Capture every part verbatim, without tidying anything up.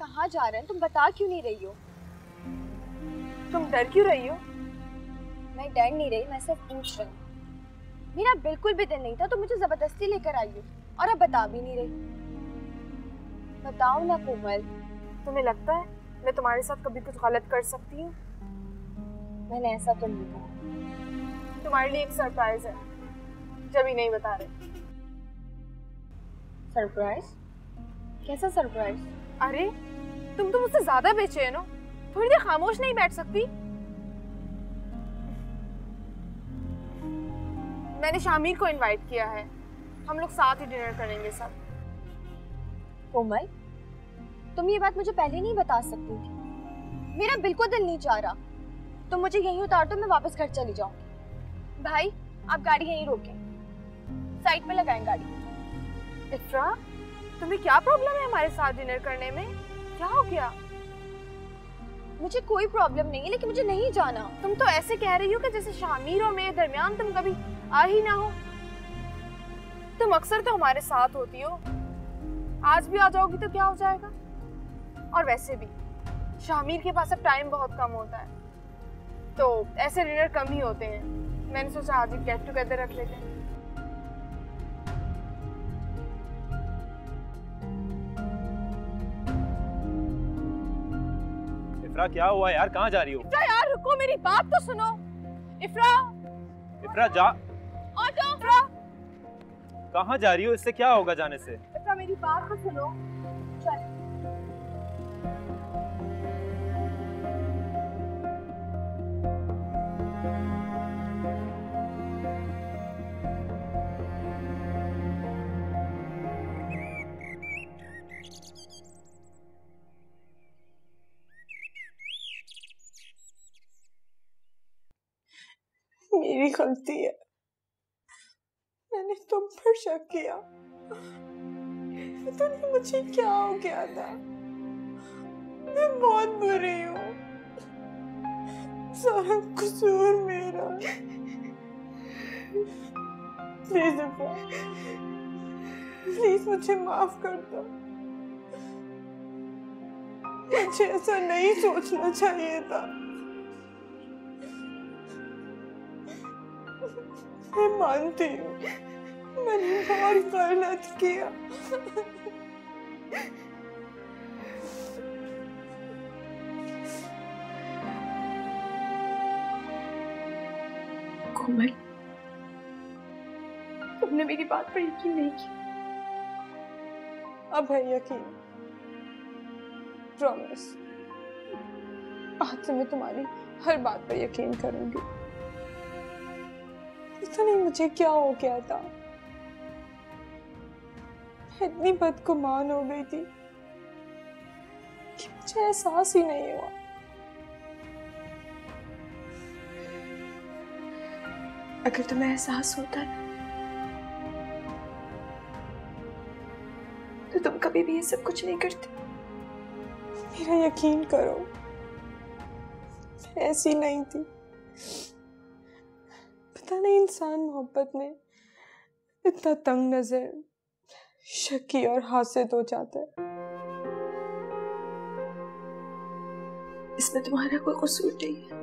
कहाँ जा रहे हैं, तुम बता क्यों नहीं रही हो? तुम डर क्यों रही हो? मैं डर नहीं रही, मैं सिर्फ इंच रही। मेरा बिल्कुल भी दिल नहीं था, तुम मुझे जबरदस्ती लेकर आई हो और अब बता भी नहीं रही। बताओ ना कोमल, तुम्हें लगता है मैं तुम्हारे साथ कभी कुछ गलत कर सकती हूँ? मैंने ऐसा तो नहीं कहा। तुम्हारे लिए एक सरप्राइज है, जब ही नहीं बता रहे। सरप्राइज? कैसा सरप्राइज? अरे तुम तो मुझसे ज्यादा बेचैन हो, थोड़ी देर खामोश नहीं बैठ सकती? मैंने शाहमीर को इनवाइट किया है, हम लोग साथ ही डिनर करेंगे सब। कोमल, तुम ये बात मुझे पहले नहीं बता सकती थी। मेरा बिल्कुल दिल नहीं चाह रहा। तुम मुझे यहीं उतार दो, मैं वापस घर चली जाऊंगी। भाई आप गाड़ी यहीं रोकें, साइड पे लगाएं गाड़ी। इफ्रा, तुम्हें क्या प्रॉब्लम है हमारे साथ डिनर करने में? क्या हो गया? मुझे कोई प्रॉब्लम नहीं है, लेकिन मुझे नहीं जाना। तुम तो ऐसे कह रही हो कि जैसे शाहमीर और मेरे दरमियान तुम कभी आ ही ना हो। तुम अक्सर तो हमारे साथ होती हो, आज भी आ जाओगी तो क्या हो जाएगा? और वैसे भी शाहमीर के पास अब टाइम बहुत कम होता है, तो ऐसे डिनर कम ही होते हैं। मैंने सोचा आज एक गेट टुगेदर रख लेते हैं। इफ्रा, क्या हुआ यार, कहाँ जा रही हो? इफ्रा यार रुको, मेरी बात तो सुनो। इफ्रा, इफ्रा जा। आ जाओ। इफ्रा, कहाँ जा रही हो? इससे क्या होगा जाने से? इफ्रा मेरी बात तो सुनो। चल। मेरी गलती है, मैंने तुम पर शक किया। पता नहीं मुझे क्या हो गया था। मैं बहुत बुरी हूँ, सारा कसूर मेरा। प्लीज प्लीज मुझे माफ कर दो। मुझे ऐसा नहीं सोचना चाहिए था। मैं मानती हूँ, मैंने बहुत गलत किया। कोमल, तुमने मेरी बात पर यकीन नहीं किया। अब है यकीन, प्रॉमिस। आज से मैं तुम्हारी हर बात पर यकीन करूंगी। तो नहीं मुझे क्या हो गया था, इतनी बदगुमान हो गई थी कि मुझे एहसास ही नहीं हुआ। अगर तुम्हें एहसास होता तो तुम कभी भी ये सब कुछ नहीं करती। मेरा यकीन करो, मैं ऐसी नहीं थी। नहीं, इंसान मोहब्बत में इतना तंग नजर, शकी और हासिद हो जाता है। इसमें तुम्हारा कोई कसूर नहीं है।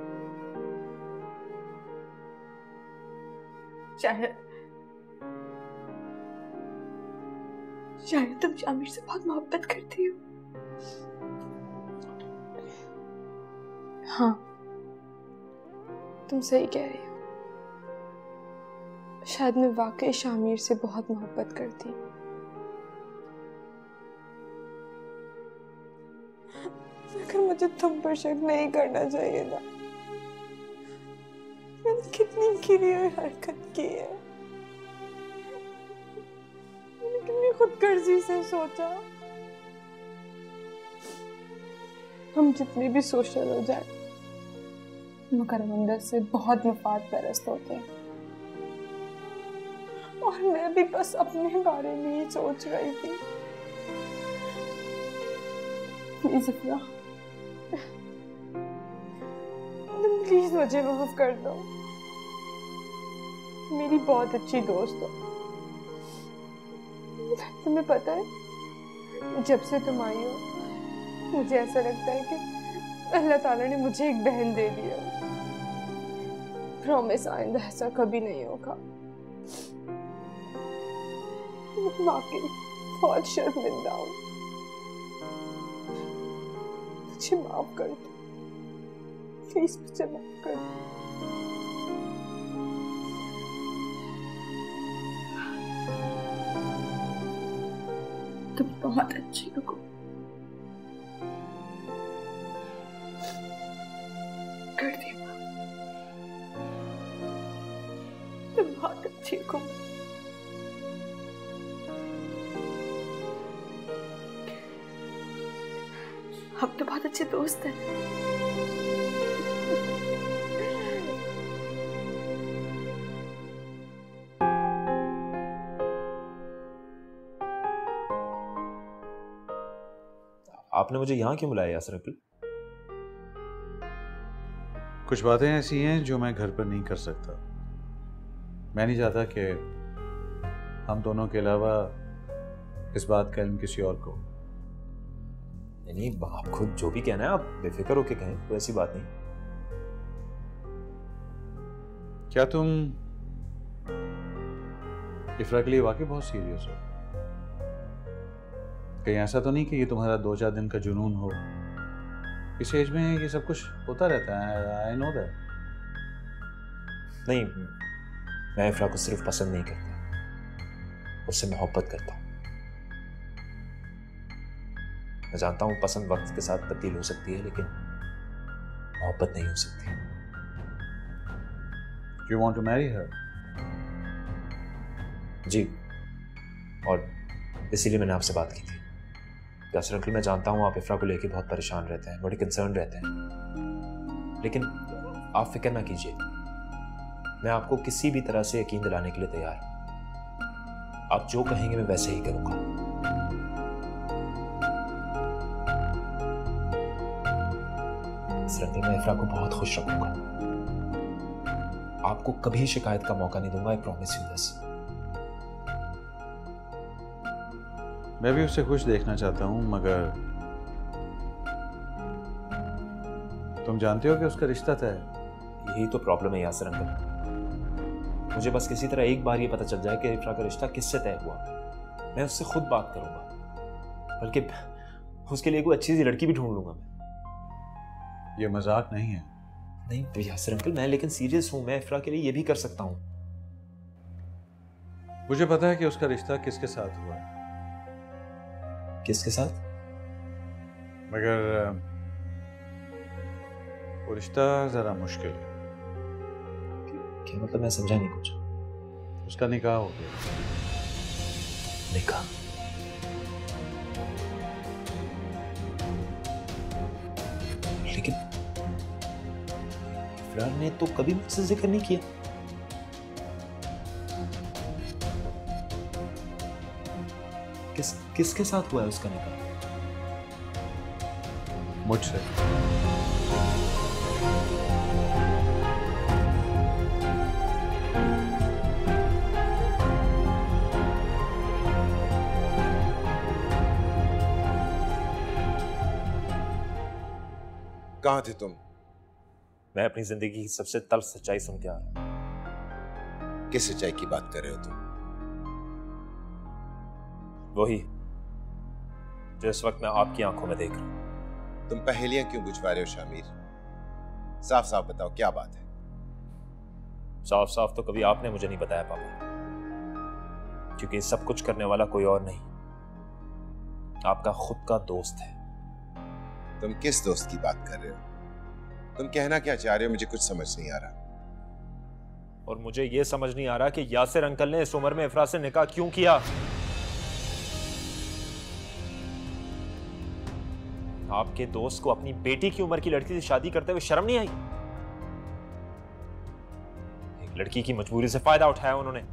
चाहे चाहे तुम शाहमीर से बहुत मोहब्बत करती हो। हाँ, तुम सही कह रही हो। शायद मैं वाकई शाहमीर से बहुत मोहब्बत करती। अगर मुझे तुम पर शक नहीं करना चाहिए था। मैंने कितनी गिरी हुई हरकत की है, मैंने कितनी खुदगर्जी से सोचा। हम जितने भी सोशल हो जाए, मगर अंदर से बहुत मफाद परस्त होते हैं। और मैं भी बस अपने बारे में ही सोच रही थी। प्लीज इफ्रा, तुम प्लीज मुझे माफ कर दो। मेरी बहुत अच्छी दोस्त हो। तुम्हें पता है, जब से तुम आई हो मुझे ऐसा लगता है कि अल्लाह ताला ने मुझे एक बहन दे दिया। प्रॉमिस आइंदा ऐसा कभी नहीं होगा। वाकई बहुत शर्मिंदा हूँ, मुझे माफ कर दो, प्लीज मुझे माफ कर दो। तुम बहुत अच्छी हो। कर दे तुम बहुत अच्छी हो। हम तो बहुत अच्छे दोस्त हैं। आपने मुझे यहाँ क्यों बुलाया यासिर अंकल? कुछ बातें ऐसी हैं जो मैं घर पर नहीं कर सकता। मैं नहीं चाहता कि हम दोनों के अलावा इस बात का इल्म किसी और को। यानी आप खुद जो भी कहना है आप बेफिक्र होके कहें, कोई ऐसी बात नहीं। क्या तुम इफ्रा के लिए वाकई बहुत सीरियस हो? कहीं ऐसा तो नहीं कि ये तुम्हारा दो चार दिन का जुनून हो? इस एज में ये सब कुछ होता रहता है, आई नो दैट। नहीं, मैं इफ्रा को सिर्फ पसंद नहीं करता, उससे मोहब्बत करता हूँ। मैं जानता हूँ पसंद वक्त के साथ तब्दील हो सकती है, लेकिन मोहब्बत नहीं हो सकती। You want to marry her? जी, और इसीलिए मैंने आपसे बात की थी। यासिर अंकल, मैं जानता हूँ आप इफ्रा को लेके बहुत परेशान रहते हैं, बड़े कंसर्न रहते हैं, लेकिन आप फिक्र ना कीजिए, मैं आपको किसी भी तरह से यकीन दिलाने के लिए तैयार हूँ। आप जो कहेंगे मैं वैसे ही करूँगा। मैं इफ्रा को बहुत खुश रखूंगा, आपको कभी शिकायत का मौका नहीं दूंगा। I promise you this. मैं भी उसे खुश देखना चाहता हूं, मगर तुम जानते हो कि उसका रिश्ता तय है। यही तो प्रॉब्लम है यासिर अंकल, मुझे बस किसी तरह एक बार ये पता चल जाए कि इफ्रा का रिश्ता किससे तय हुआ, मैं उससे खुद बात करूंगा, बल्कि उसके लिए कोई अच्छी सी लड़की भी ढूंढ लूंगा मैं। ये मजाक नहीं है। नहीं तो यासिर अंकल, मैं लेकिन सीरियस हूं, मैं इफ्रा के लिए ये भी कर सकता हूं। मुझे पता है कि उसका रिश्ता किसके साथ हुआ। किसके साथ? मगर वो रिश्ता जरा मुश्किल है। क्या मतलब? मैं समझा नहीं कुछ। उसका निकाह हो गया। निकाह? ने तो कभी मुझसे जिक्र नहीं किया। किस किसके साथ हुआ है उसका निकाह? मुझसे। कहां थे तुम? मैं अपनी जिंदगी की सबसे तल्ख सच्चाई सुन के आ रहा हूं। किस सच्चाई की बात कर रहे हो तुम? वही जो इस वक्त मैं आपकी आंखों में देख रहा हूं। तुम पहेलियां क्यों बुझवा रहे हो शामीर? साफ साफ बताओ क्या बात है। साफ साफ तो कभी आपने मुझे नहीं बताया पापा, क्योंकि सब कुछ करने वाला कोई और नहीं, आपका खुद का दोस्त है। तुम किस दोस्त की बात कर रहे हो? तुम कहना क्या चाह रहे हो? मुझे कुछ समझ नहीं आ रहा। और मुझे यह समझ नहीं आ रहा कि यासिर अंकल ने इस उम्र में इफ्रा से निकाह क्यों किया। आपके दोस्त को अपनी बेटी की उम्र की लड़की से शादी करते हुए शर्म नहीं आई? एक लड़की की मजबूरी से फायदा उठाया उन्होंने।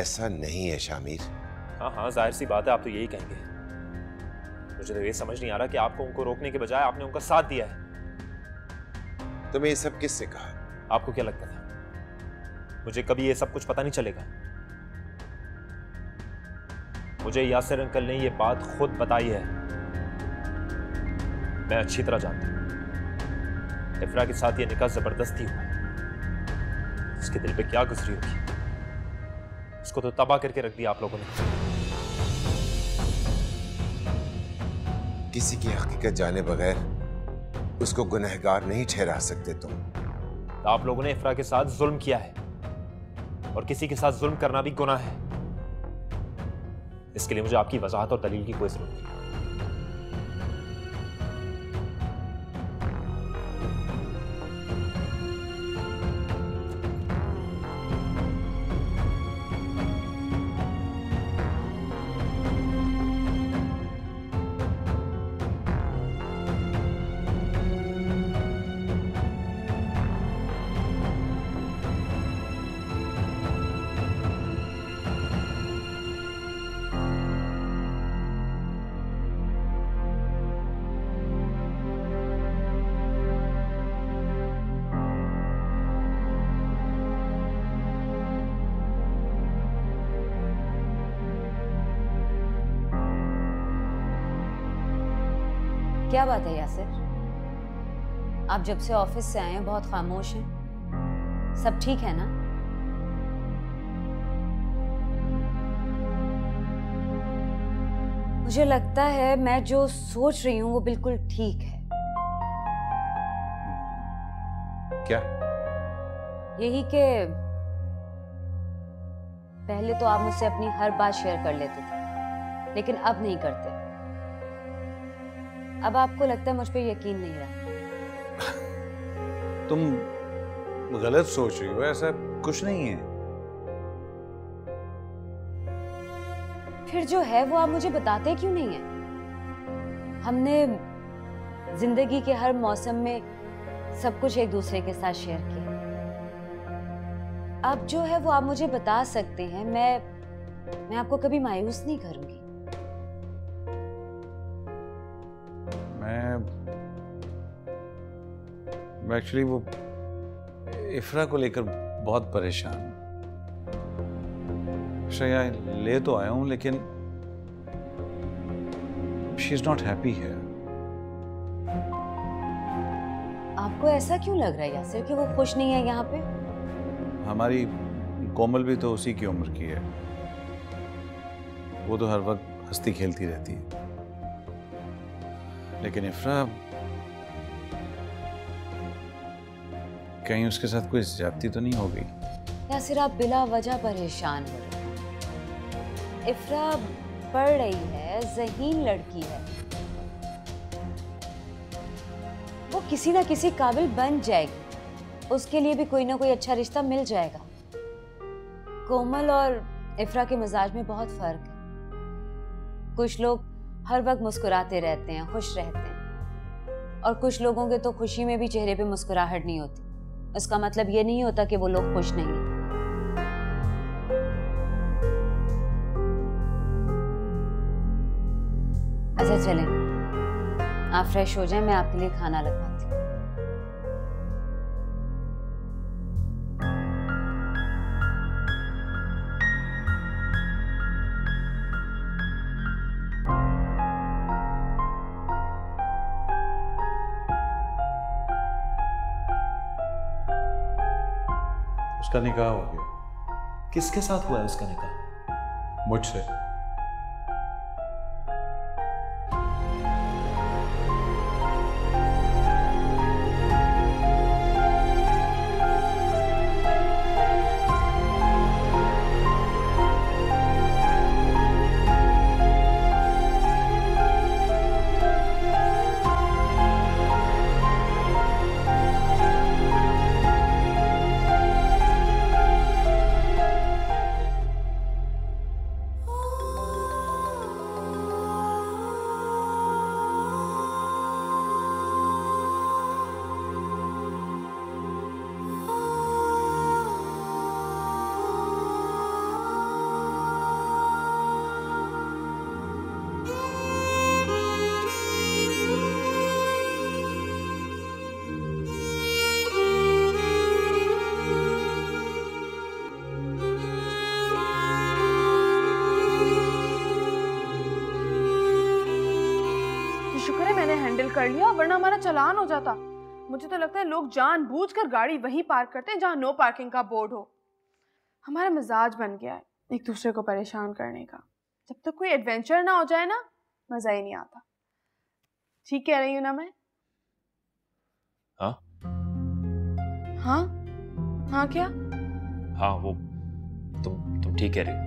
ऐसा नहीं है शामीर। हाँ हाँ, जाहिर सी बात है, आप तो यही कहेंगे। मुझे तो ये समझ नहीं आ रहा कि आपको उनको रोकने के बजाय आपने उनका साथ दिया है। तुम्हें ये सब किससे कहा? आपको क्या लगता था मुझे कभी ये सब कुछ पता नहीं चलेगा? मुझे यासिर अंकल ने ये बात खुद बताई है। मैं अच्छी तरह जानता हूँ। इफ्रा के साथ ये निकाह जबरदस्ती हुआ, उसके दिल पे क्या गुजरी होगी, उसको तो तबाह करके रख दिया आप लोगों ने। किसी की हकीकत जाने बगैर उसको गुनहगार नहीं ठहरा सकते तुम। तो आप लोगों ने इफ्रा के साथ जुल्म किया है और किसी के साथ जुल्म करना भी गुनाह है। इसके लिए मुझे आपकी वजाहत और दलील की कोई जरूरत नहीं। क्या बात है यासिर, आप जब से ऑफिस से आए हैं बहुत खामोश हैं, सब ठीक है ना? मुझे लगता है मैं जो सोच रही हूँ वो बिल्कुल ठीक है। क्या? यही कि पहले तो आप मुझसे अपनी हर बात शेयर कर लेते थे, लेकिन अब नहीं करते। अब आपको लगता है मुझ पे यकीन नहीं रहा। तुम गलत सोच रही हो, ऐसा कुछ नहीं है। फिर जो है वो आप मुझे बताते क्यों नहीं है? हमने जिंदगी के हर मौसम में सब कुछ एक दूसरे के साथ शेयर किया। अब जो है वो आप मुझे बता सकते हैं, मैं मैं आपको कभी मायूस नहीं करूंगी। मैं एक्चुअली वो इफ्रा को लेकर बहुत परेशान हूँ। श्रेया ले तो आया हूँ लेकिन शी इज नॉट हैप्पी है। आपको ऐसा क्यों लग रहा है यासिर कि वो खुश नहीं है यहाँ पे? हमारी कोमल भी तो उसी की उम्र की है, वो तो हर वक्त हंसती खेलती रहती है, लेकिन इफ्रा कहीं उसके साथ कोई ज्यादती तो नहीं हो गई? यासिर आप बिला वजह परेशान हो रहे हैं। इफ्रा पढ़ रही है, ज़हीन लड़की है, वो किसी ना किसी काबिल बन जाएगी, उसके लिए भी कोई ना कोई अच्छा रिश्ता मिल जाएगा। कोमल और इफ्रा के मिजाज में बहुत फर्क है। कुछ लोग हर वक्त मुस्कुराते रहते हैं, खुश रहते हैं, और कुछ लोगों के तो खुशी में भी चेहरे पे मुस्कुराहट नहीं होती। उसका मतलब ये नहीं होता कि वो लोग खुश नहीं हैं। अच्छा चलें, आप फ्रेश हो जाएं, मैं आपके लिए खाना लगवाती हूँ। उसका निकाह हो गया। किसके साथ हुआ है उसका निकाह? मुझसे। शुक्र है मैंने हैंडल कर लिया, वरना हमारा चालान हो जाता। मुझे तो लगता है लोग जानबूझकर गाड़ी वहीं पार्क करते हैं जहाँ नो पार्किंग का बोर्ड हो। हमारा मिजाज बन गया है एक दूसरे को परेशान करने का। जब तक कोई एडवेंचर ना हो जाए ना, मजा ही नहीं आता। ठीक कह रही हूँ ना मैं? हाँ हाँ हाँ क्या? हाँ वो तुम तुम ठीक कह रही हो।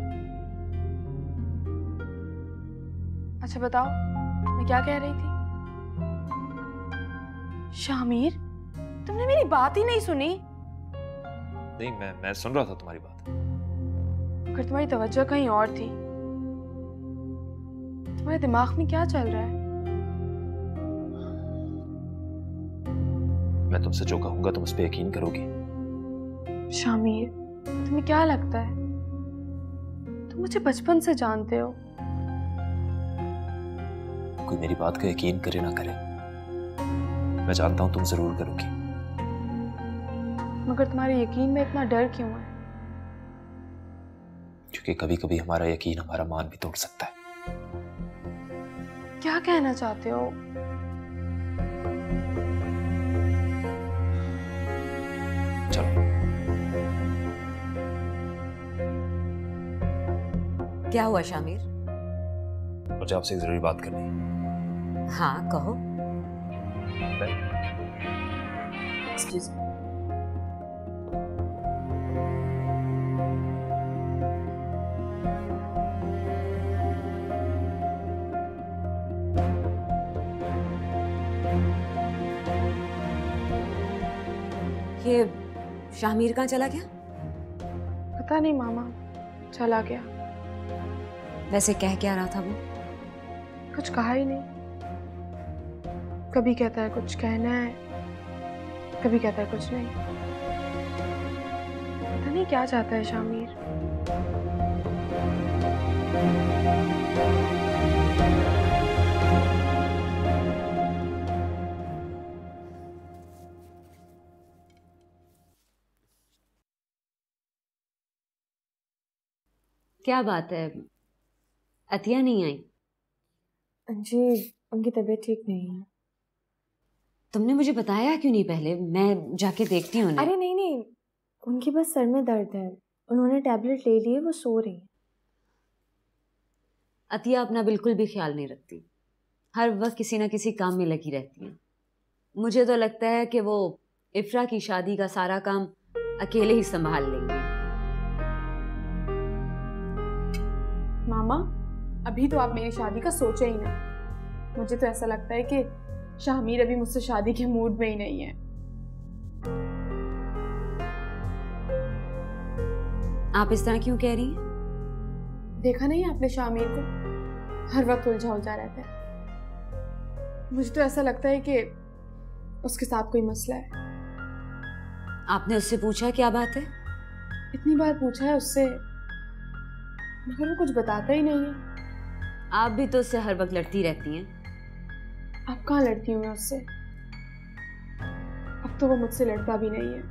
अच्छा बताओ मैं क्या कह रही थी? शाहमीर तुमने मेरी बात ही नहीं सुनी। नहीं मैं मैं सुन रहा था तुम्हारी बात, मगर तुम्हारी तवज्जो कहीं और थी। तुम्हारे दिमाग में क्या चल रहा है? मैं तुमसे जो कहूंगा तुम उस पर यकीन करोगी। शाहमीर तुम्हें क्या लगता है? तुम मुझे बचपन से जानते हो। कोई मेरी बात का यकीन करे ना करे, मैं जानता हूं तुम जरूर करोगी। मगर तुम्हारे यकीन में इतना डर क्यों है? क्योंकि कभी कभी हमारा यकीन हमारा मान भी तोड़ सकता है। क्या कहना चाहते हो? चलो। क्या हुआ शाहमीर? मुझे आपसे एक जरूरी बात करनी है। हाँ कहो। Excuse me. ये शाहमीर कहाँ चला गया? पता नहीं मामा, चला गया। वैसे कह क्या रहा था वो? कुछ कहा ही नहीं। कभी कहता है कुछ कहना है, कभी कहता है कुछ नहीं। पता नहीं क्या चाहता है शाहमीर। क्या बात है, अतिया नहीं आई? जी उनकी तबीयत ठीक नहीं है। तुमने मुझे बताया क्यों नहीं पहले? मैं जाके देखती हूँ। अरे नहीं नहीं, उनकी बस सर में दर्द है, उन्होंने टैबलेट ले ली है, वो सो रही है। अतिया अपना बिल्कुल भी ख्याल नहीं रखती, हर वक्त किसी ना किसी काम में लगी रहती है। मुझे तो लगता है कि वो इफ्रा की शादी का सारा काम अकेले ही संभाल लेंगे। मामा अभी तो आप मेरी शादी का सोचे ही ना। मुझे तो ऐसा लगता है कि शाहमीर अभी मुझसे शादी के मूड में ही नहीं है। आप इस तरह क्यों कह रही हैं? देखा नहीं आपने शाहमीर को, हर वक्त उलझा उलझा रहता है। मुझे तो ऐसा लगता है कि उसके साथ कोई मसला है। आपने उससे पूछा क्या बात है? इतनी बार पूछा है उससे, मगर वो कुछ बताता ही नहीं है। आप भी तो उससे हर वक्त लड़ती रहती हैं। अब कहाँ लड़ती हूँ मैं उससे? अब तो वो मुझसे लड़ता भी नहीं है।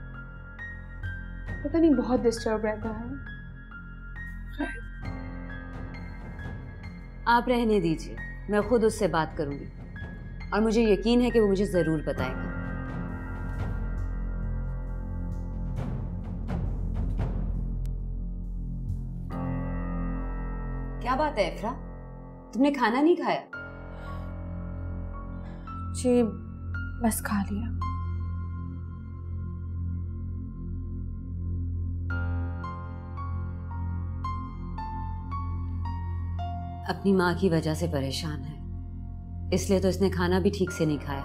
पता नहीं बहुत डिस्टर्ब रहता है। आप रहने दीजिए, मैं खुद उससे बात करूंगी और मुझे यकीन है कि वो मुझे जरूर बताएगा। क्या बात है इफ्रा, तुमने खाना नहीं खाया? जी बस खा लिया। अपनी माँ की वजह से परेशान है, इसलिए तो इसने खाना भी ठीक से नहीं खाया।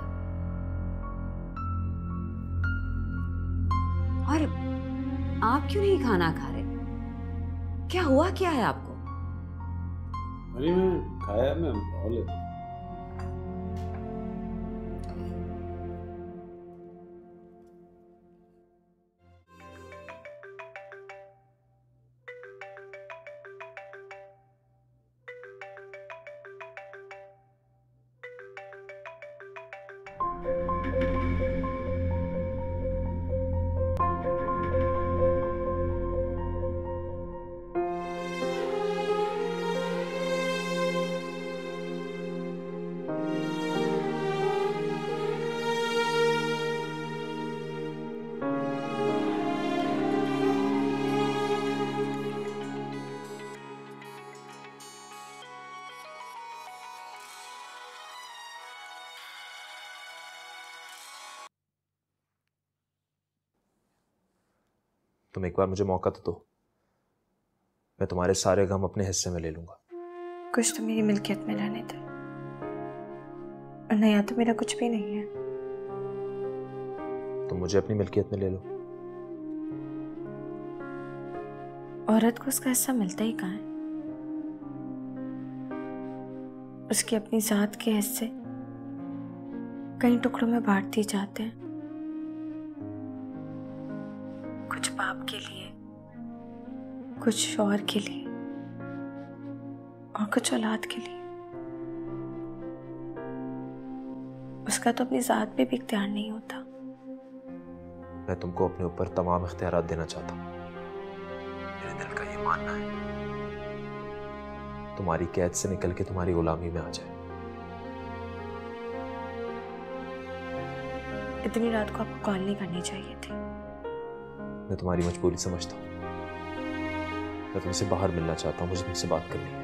और आप क्यों नहीं खाना खा रहे? क्या हुआ क्या है आपको? अरे मैं खाया, मैं बोले तुम एक बार मुझे मौका तो दो, मैं तुम्हारे सारे गम अपने हिस्से में ले लूंगा। कुछ तो मेरी मिल्कियत में लाने थे और नया तो मेरा कुछ भी नहीं है। तुम तो मुझे अपनी मिल्कियत में ले लो। औरत को उसका हिस्सा मिलता ही कहाँ है? उसकी अपनी जात के हिस्से कई टुकड़ों में बांट दिए जाते हैं, कुछ बाप के लिए, कुछ शौहर के लिए और कुछ औलाद के लिए। उसका तो अपनी जात पे भी इख्तियार नहीं होता। मैं तुमको अपने ऊपर तमाम इख्तियार देना चाहता हूँ। मेरे दिल का ये मानना है तुम्हारी कैद से निकल के तुम्हारी गुलामी में आ जाए। इतनी रात को आपको कॉल नहीं करनी चाहिए थी। मैं तुम्हारी मजबूरी समझता हूँ। मैं तुमसे बाहर मिलना चाहता हूँ, मुझे तुमसे बात करनी है।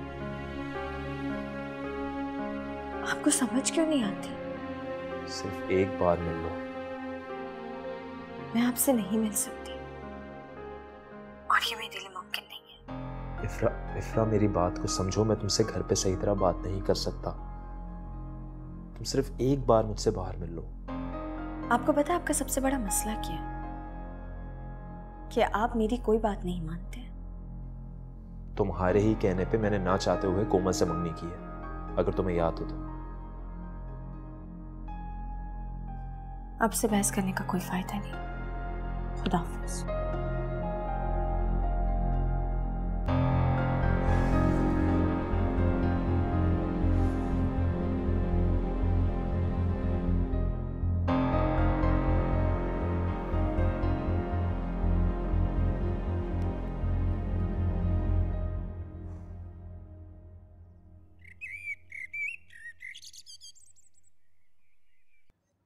आपको समझ क्यों नहीं आती? सिर्फ एक बार मिल लो। मैं आपसे नहीं मिल सकती और ये मेरे लिए मुमकिन नहीं। इफ्रा, इफ्रा मेरी बात को समझो। मैं तुमसे घर पे सही तरह बात नहीं कर सकता। तुम सिर्फ एक बार मुझसे बाहर मिल लो। आपको पता है आपका सबसे बड़ा मसला क्या है? कि आप मेरी कोई बात नहीं मानते। तुम्हारे ही कहने पे मैंने ना चाहते हुए कोमल से मंगनी की है, अगर तुम्हें याद हो तो। आपसे बहस करने का कोई फायदा नहीं। खुदा हाफिज।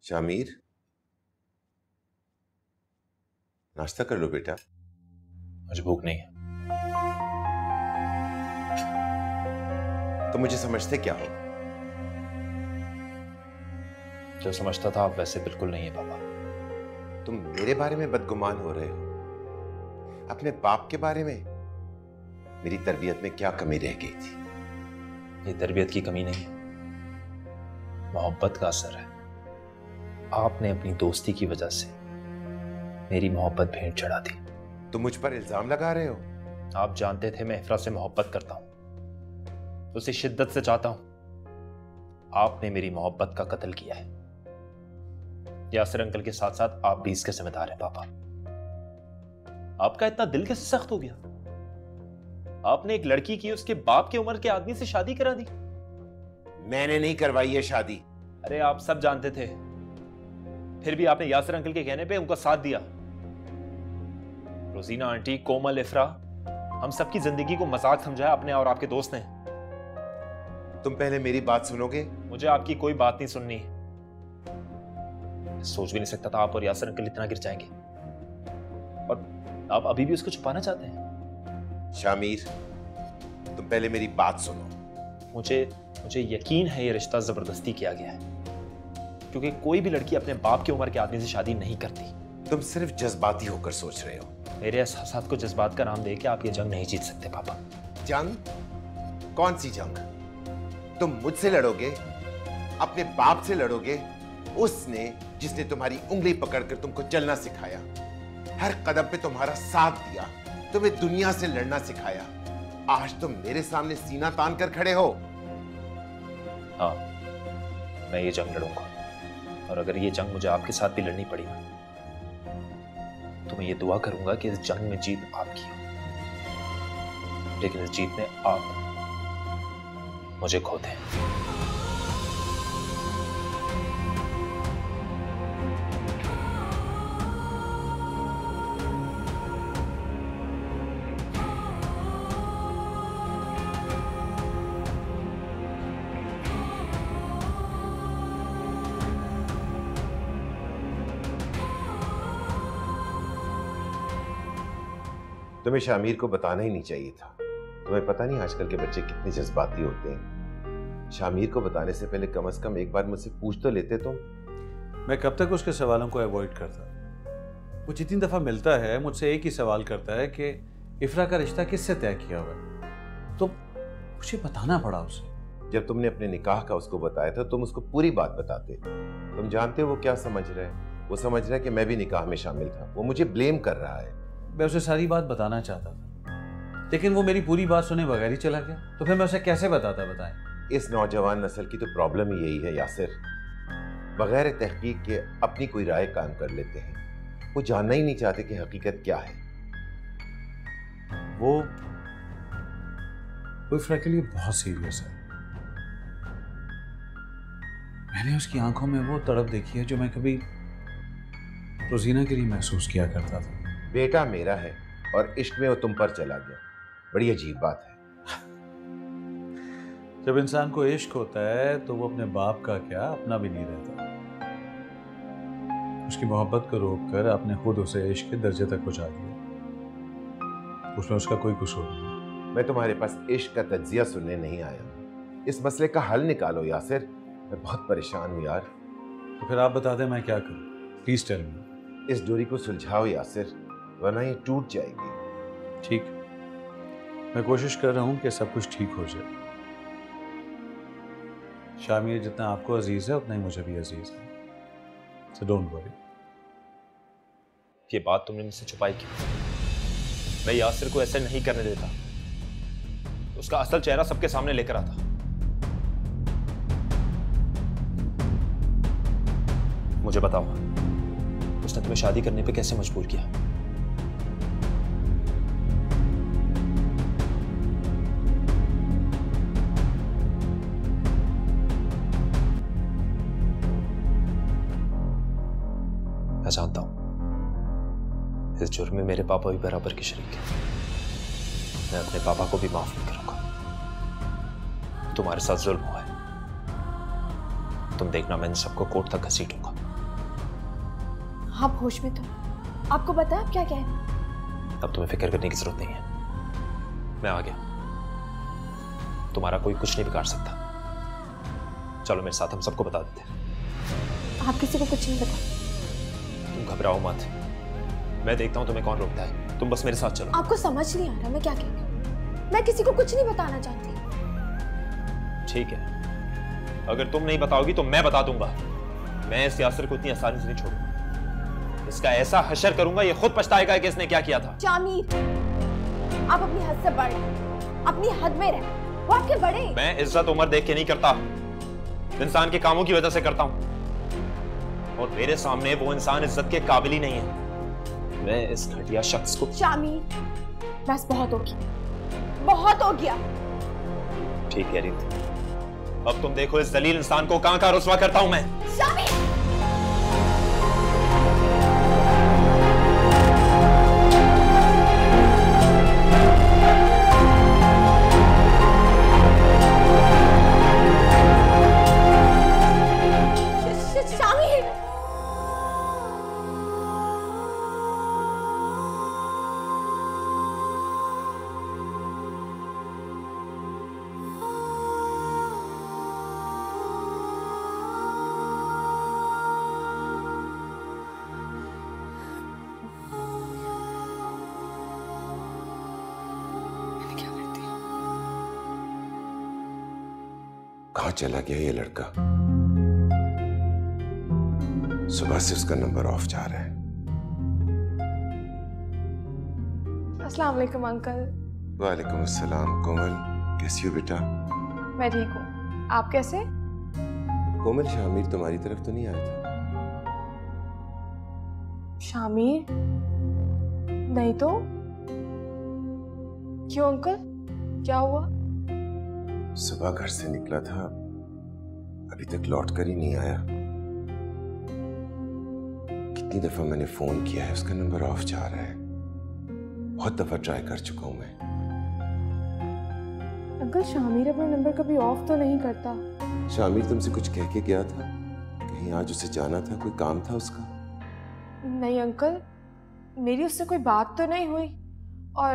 शामीर, नाश्ता कर लो बेटा। मुझे भूख नहीं है। तो मुझे समझते क्या हो? जो समझता था आप वैसे बिल्कुल नहीं है पापा। तुम मेरे बारे में बदगुमान हो रहे हो, अपने बाप के बारे में। मेरी तरबियत में क्या कमी रह गई थी? ये तरबियत की कमी नहीं, मोहब्बत का असर है। आपने अपनी दोस्ती की वजह से मेरी मोहब्बत भेंट चढ़ा दी। तुम मुझ पर इल्जाम लगा रहे हो? आप जानते थे मैं इफ्रा से मोहब्बत करता हूं, उसे शिद्दत से चाहता हूं। आपने मेरी मोहब्बत का कत्ल किया है। यासिर अंकल के साथ साथ आप भी इसके जिम्मेदार हैं पापा। आपका इतना दिल कैसे सख्त हो गया? आपने एक लड़की की उसके बाप की उम्र के आदमी से शादी करा दी। मैंने नहीं करवाई है शादी। अरे आप सब जानते थे, फिर भी आपने यासिर अंकल के कहने पे उनका साथ दिया। रोजीना आंटी, कोमल, इफ्रा, हम सबकी जिंदगी को मजाक समझाया आपने और आपके दोस्त ने। तुम पहले मेरी बात सुनोगे? मुझे आपकी कोई बात नहीं सुननी। सोच भी नहीं सकता था आप और यासिर अंकल इतना गिर जाएंगे, और आप अभी भी उसको छुपाना चाहते हैं। शामीर, तुम पहले मेरी बात सुनो। मुझे मुझे यकीन है ये रिश्ता जबरदस्ती किया गया है, क्योंकि कोई भी लड़की अपने बाप की उम्र के आदमी से शादी नहीं करती। तुम सिर्फ जज्बाती होकर सोच रहे हो। मेरे एहसासात को जज्बात का नाम देके आप ये जंग नहीं जीत सकते पापा। जंग? कौन सी जंग? तुम मुझसे लड़ोगे, अपने बाप से लड़ोगे, उसने जिसने तुम्हारी उंगली पकड़कर तुमको चलना सिखाया, हर कदम पे तुम्हारा साथ दिया, तुम्हें दुनिया से लड़ना सिखाया। आज तुम मेरे सामने सीना तान कर खड़े हो। हाँ, मैं ये जंग लड़ूंगा, और अगर ये जंग मुझे आपके साथ भी लड़नी पड़ी तो मैं ये दुआ करूंगा कि इस जंग में जीत आपकी हो, लेकिन इस जीत में आप मुझे खो दें। तुम्हें शामीर को बताना ही नहीं चाहिए था। तुम्हें पता नहीं आजकल के बच्चे कितने जज्बाती होते हैं। शामीर को बताने से पहले कम से कम एक बार मुझसे पूछ तो लेते तुम। मैं कब तक उसके सवालों को अवॉइड करता। वो जितनी दफ़ा मिलता है मुझसे एक ही सवाल करता है कि इफ्रा का रिश्ता किससे तय किया हुआ है, तो मुझे बताना पड़ा उसे। जब तुमने अपने निकाह का उसको बताया था तुम उसको पूरी बात बताते। तुम जानते हो वो क्या समझ रहा है? वो समझ रहा है कि मैं भी निकाह में शामिल था, वो मुझे ब्लेम कर रहा है। मैं उसे सारी बात बताना चाहता था लेकिन वो मेरी पूरी बात सुने बगैर ही चला गया, तो फिर मैं उसे कैसे बताता बताएं। इस नौजवान नस्ल की तो प्रॉब्लम ही यही है यासिर, बगैर तहकीक के अपनी कोई राय कायम कर लेते हैं, वो जानना ही नहीं चाहते कि हकीकत क्या है। वो वो इफ्रा के लिए बहुत सीरियस है। मैंने उसकी आंखों में वो तड़प देखी है जो मैं कभी रोजीना के लिए महसूस किया करता था। बेटा मेरा है और इश्क में वो तुम पर चला गया, बड़ी अजीब बात है। जब इंसान को इश्क होता है तो वो अपने बाप का क्या अपना भी नहीं रहता। उसकी मोहब्बत को रोककर आपने खुद उसे इश्क के दर्जे तक पहुंचा दिया, उसमें उसका कोई कसूर नहीं। मैं तुम्हारे पास इश्क का तज्जिया सुनने नहीं आया, इस मसले का हल निकालो यासिर, मैं बहुत परेशान हूँ यार। तो फिर आप बता दें मैं क्या करूँ, प्लीज टेल मी। इस डोरी को सुलझाओ यासिर, वरना ये टूट जाएगी। ठीक, मैं कोशिश कर रहा हूँ कि सब कुछ ठीक हो जाए। शाहमीर जितना आपको अजीज है उतना ही मुझे भी अजीज है, so don't worry। ये बात तुमने मुझसे छुपाई क्यों? मैं यासिर को ऐसे नहीं करने देता, उसका असल चेहरा सबके सामने लेकर आता। मुझे बताओ उसने तुम्हें शादी करने पे कैसे मजबूर किया? मैं जानता हूं इस जुर्म में मेरे पापा भी बराबर के शरीक हैं, मैं अपने पापा को भी माफ नहीं करूंगा। तुम्हारे साथ जुल्म हुआ है, तुम देखना मैं इन सबको कोर्ट तक घसीटूंगा। आप होश में तो आपको पता है आप क्या कह रहे हैं? अब तुम्हें फिक्र करने की जरूरत नहीं है, मैं आ गया, तुम्हारा कोई कुछ नहीं बिगाड़ सकता। चलो मेरे साथ, हम सबको बता देते हैं। आप किसी को कुछ नहीं बताते? घबराओ मत, मैं देखता हूँ तुम्हें कौन रोकता है, तुम बस मेरे साथ चलो। आपको समझ नहीं आ रहा मैं क्या कह रही हूं? मैं किसी को कुछ नहीं बताना चाहती। ठीक है, अगर तुम नहीं बताओगी तो मैं बता दूंगा। मैं इस यासिर को इतनी आसानी से नहीं छोड़ूंगा, इसका ऐसा हशर करूंगा ये खुद पछताएगा कि इसने क्या किया था। शाहमीर आप अपनी हद से बढ़, अपनी हद में रहे, वो आपके बड़े। मैं इज्जत उम्र देख के नहीं करता, इंसान के कामों की वजह से करता हूँ, और मेरे सामने वो इंसान इज्जत के काबिल ही नहीं है। मैं इस घटिया शख्स को शाहमीर, बस बहुत हो गया, बहुत हो गया। ठीक है रीत, अब तुम देखो इस जलील इंसान को कहां कहां रुसवा करता हूं मैं। शाहमीर कहाँ चला गया ये लड़का? सुबह से उसका नंबर ऑफ जा रहा है। अस्सलाम वालेकुम अंकल। वालेकुम अस्सलाम कोमल, कैसी हो बेटा? मैं ठीक हूँ, आप कैसे? कोमल शाहमीर तुम्हारी तरफ तो नहीं आया था? शाहमीर? नहीं तो क्यों अंकल, क्या हुआ? सुबह घर से निकला था, अभी तक लौट कर ही नहीं आया। कितनी दफा मैंने फोन किया है, उसका नंबर ऑफ जा रहा है, बहुत दफा ट्राई कर चुका हूं मैं। अंकल शाहमीर अपना नंबर कभी ऑफ तो नहीं करता। शाहमीर तुमसे कुछ कह के गया था? कहीं आज उसे जाना था, कोई काम था उसका? नहीं अंकल, मेरी उससे कोई बात तो नहीं हुई, और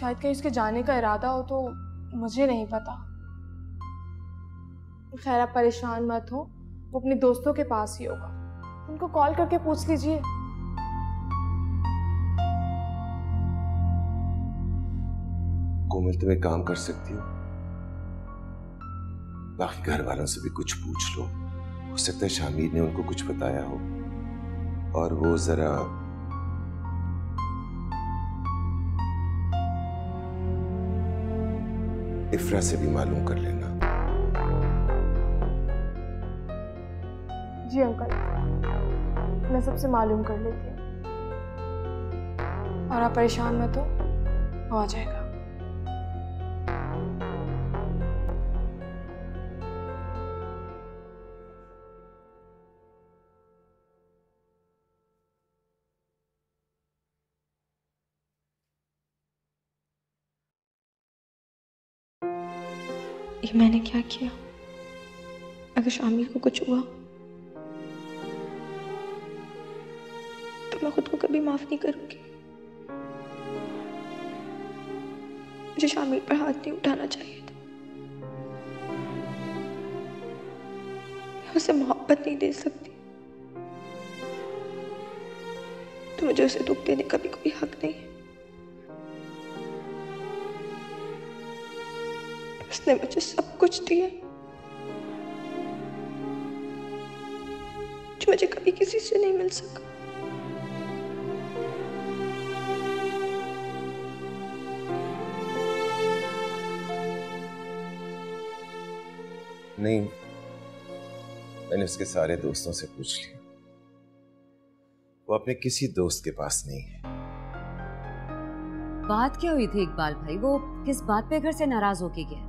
शायद कहीं उसके जाने का इरादा हो तो मुझे नहीं पता। खैर आप परेशान मत हो, वो अपने दोस्तों के पास ही होगा, उनको कॉल करके पूछ लीजिए। कोमल, तुम एक काम कर सकती हो, बाकी घर वालों से भी कुछ पूछ लो। हो सकता है शाहमीर ने उनको कुछ बताया हो और वो जरा इफ्रा से भी मालूम कर लेना। जी अंकल, मैं सबसे मालूम कर लेती हूँ और आप परेशान मत हो, हो जाएगा। ये मैंने क्या किया? अगर शामिल को कुछ हुआ तो मैं खुद को कभी माफ नहीं करूंगी। मुझे शामिल पर हाथ नहीं उठाना चाहिए था, मैं उसे मोहब्बत नहीं दे सकती, तो मुझे उसे दुख देने का भी कोई हक नहीं है। उसने मुझे सब कुछ दिया जो मुझे कभी किसी से नहीं मिल सका। नहीं, मैंने उसके सारे दोस्तों से पूछ लिया, वो अपने किसी दोस्त के पास नहीं है। बात क्या हुई थी इकबाल भाई? वो किस बात पे घर से नाराज होके गया?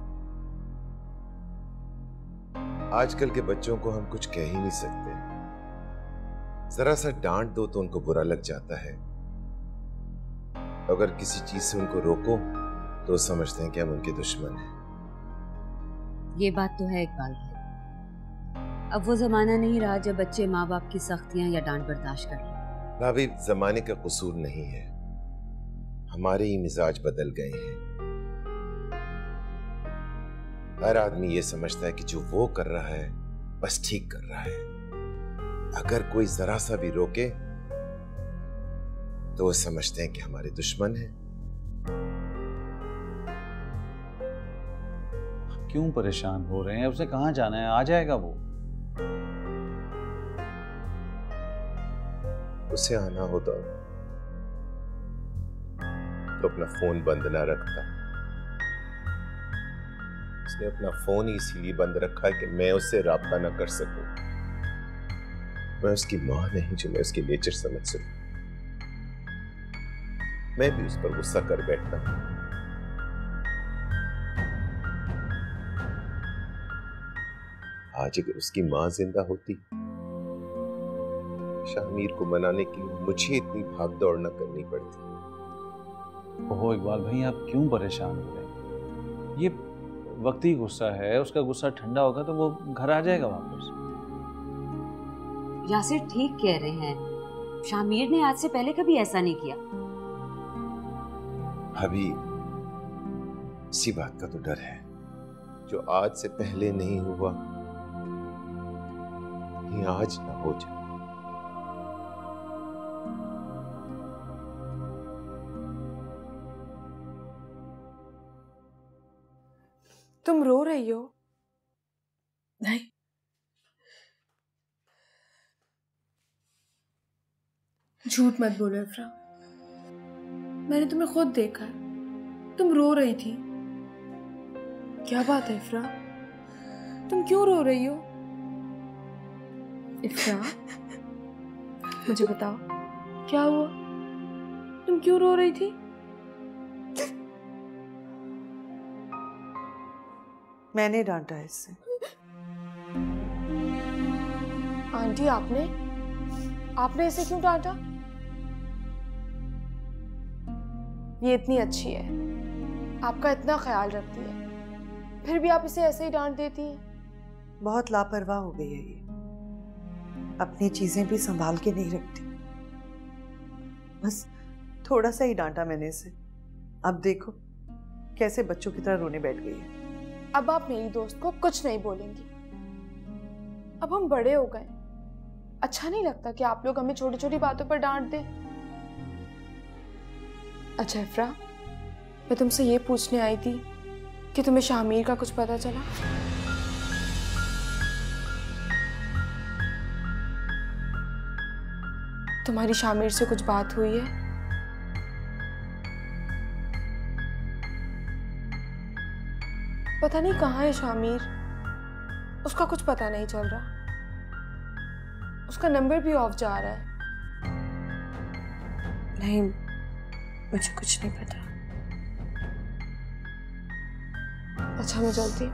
आजकल के बच्चों को हम कुछ कह ही नहीं सकते, जरा सा डांट दो तो उनको बुरा लग जाता है। अगर किसी चीज से उनको रोको तो समझते हैं कि हम उनके दुश्मन हैं। ये बात तो है इकबाल भाई, अब वो जमाना नहीं रहा जब बच्चे माँ बाप की सख्तियां या डांट बर्दाश्त कर लें। भाभी, जमाने का कसूर नहीं है, हमारे ही मिजाज बदल गए हैं। हर आदमी ये समझता है कि जो वो कर रहा है बस ठीक कर रहा है, अगर कोई जरा सा भी रोके तो वो समझते हैं कि हमारे दुश्मन है। क्यों परेशान हो रहे हैं? उसे कहाँ जाना है, आ जाएगा वो। उसे आना होता तो अपना फोन बंद ना रखता। उसने अपना फोन ही इसीलिए बंद रखा है कि मैं उससे राब्ता ना कर सकूं। मैं उसकी माँ नहीं जो मैं उसकी नेचर समझ सकूं। मैं भी उस पर गुस्सा कर बैठता हूं। आज अगर उसकी माँ जिंदा होती, शाहमीर को मनाने के लिए मुझे इतनी भाग दौड़ न करनी पड़ती। ओहो इकबाल भाई, आप क्यों परेशान हो रहे हैं? ये वक्ती गुस्सा है, उसका गुस्सा ठंडा होगा तो वो घर आ जाएगा वापस। यासिर ठीक कह रहे हैं, शाहमीर ने आज से पहले कभी ऐसा नहीं किया। अभी इसी बात का तो डर है, जो आज से पहले नहीं हुआ ये आज ना हो जाए। तुम रो रही हो? नहीं। झूठ मत बोलो इफ्रा, मैंने तुम्हें खुद देखा है, तुम रो रही थी। क्या बात है इफ्रा, तुम क्यों रो रही हो? इफ्रा मुझे बताओ क्या हुआ, तुम क्यों रो रही थी? मैंने डांटा इससे। आंटी, आपने आपने इसे क्यों डांटा? ये इतनी अच्छी है, आपका इतना ख्याल रखती है, फिर भी आप इसे ऐसे ही डांट देती हैं। बहुत लापरवाह हो गई है ये, अपनी चीजें भी संभाल के नहीं रखती। बस थोड़ा सा ही डांटा मैंने इसे, अब देखो कैसे बच्चों की तरह रोने बैठ गई है। अब आप मेरी दोस्त को कुछ नहीं बोलेंगी, अब हम बड़े हो गए, अच्छा नहीं लगता कि आप लोग हमें छोटी छोटी बातों पर डांट दें। अच्छा इफ्रा, मैं तुमसे ये पूछने आई थी कि तुम्हें शाहमीर का कुछ पता चला? तुम्हारी शाहमीर से कुछ बात हुई है? पता नहीं कहाँ है शाहमीर, उसका कुछ पता नहीं चल रहा, उसका नंबर भी ऑफ जा रहा है। नहीं, मुझे कुछ नहीं पता। अच्छा, मैं चलती।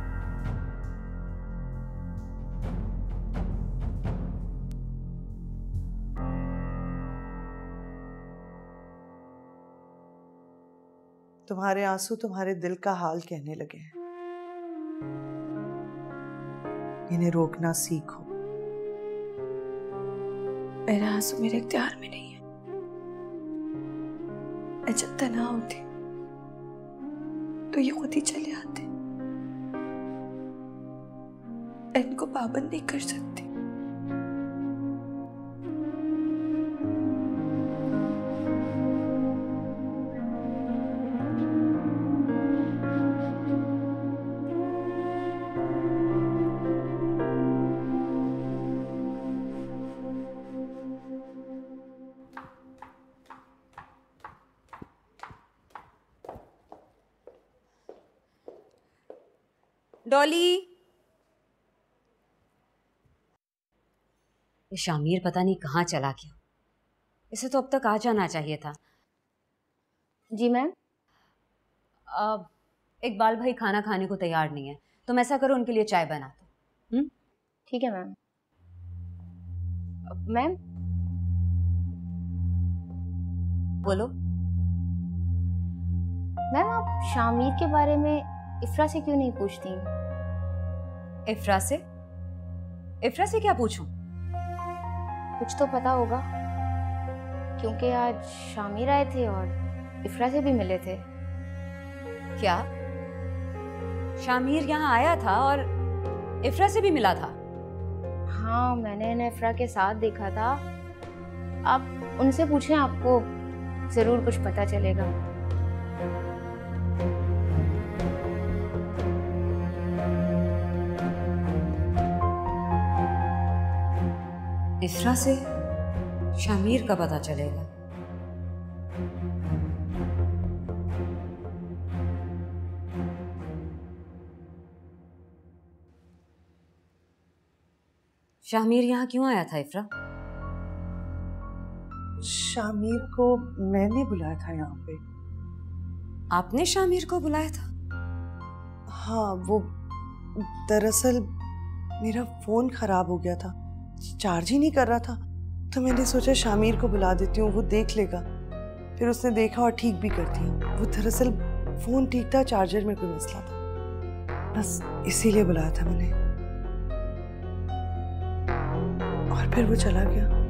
तुम्हारे आंसू तुम्हारे दिल का हाल कहने लगे हैं, इन्हें रोकना सीखो। मेरा आंसू मेरे इख्तियार में नहीं है, मैं जब तन्हा होती तो ये खुद ही चले आते, इनको पाबंद नहीं कर सकती। डॉली, ये शाहमीर पता नहीं कहाँ चला गया, इसे तो अब तक आ जाना चाहिए था। जी मैम। अब इकबाल भाई खाना खाने को तैयार नहीं है, तुम ऐसा करो उनके लिए चाय बना दो। हम्म, ठीक है मैम। मैम बोलो। मैम, आप शाहमीर के बारे में इफ्रा से क्यों नहीं पूछती? इफ्रा से? इफ्रा से क्या पूछूं? कुछ तो पता होगा, क्योंकि आज शाहमीर आए थे और इफ्रा से भी मिले थे। क्या शाहमीर यहाँ आया था और इफ्रा से भी मिला था? हाँ, मैंने इन्हें इफ्रा के साथ देखा था। आप उनसे पूछें, आपको जरूर कुछ पता चलेगा। इफ्रा से शाहमीर का पता चलेगा। शाहमीर यहाँ क्यों आया था इफ्रा? शाहमीर को मैंने बुलाया था यहाँ पे। आपने शाहमीर को बुलाया था? हाँ, वो दरअसल मेरा फोन खराब हो गया था, चार्ज ही नहीं कर रहा था, तो मैंने सोचा शाहमीर को बुला देती हूँ, वो देख लेगा। फिर उसने देखा और ठीक भी कर दिया। वो दरअसल फोन ठीक था, चार्जर में कोई मसला था, बस इसीलिए बुलाया था मैंने। और फिर वो चला गया।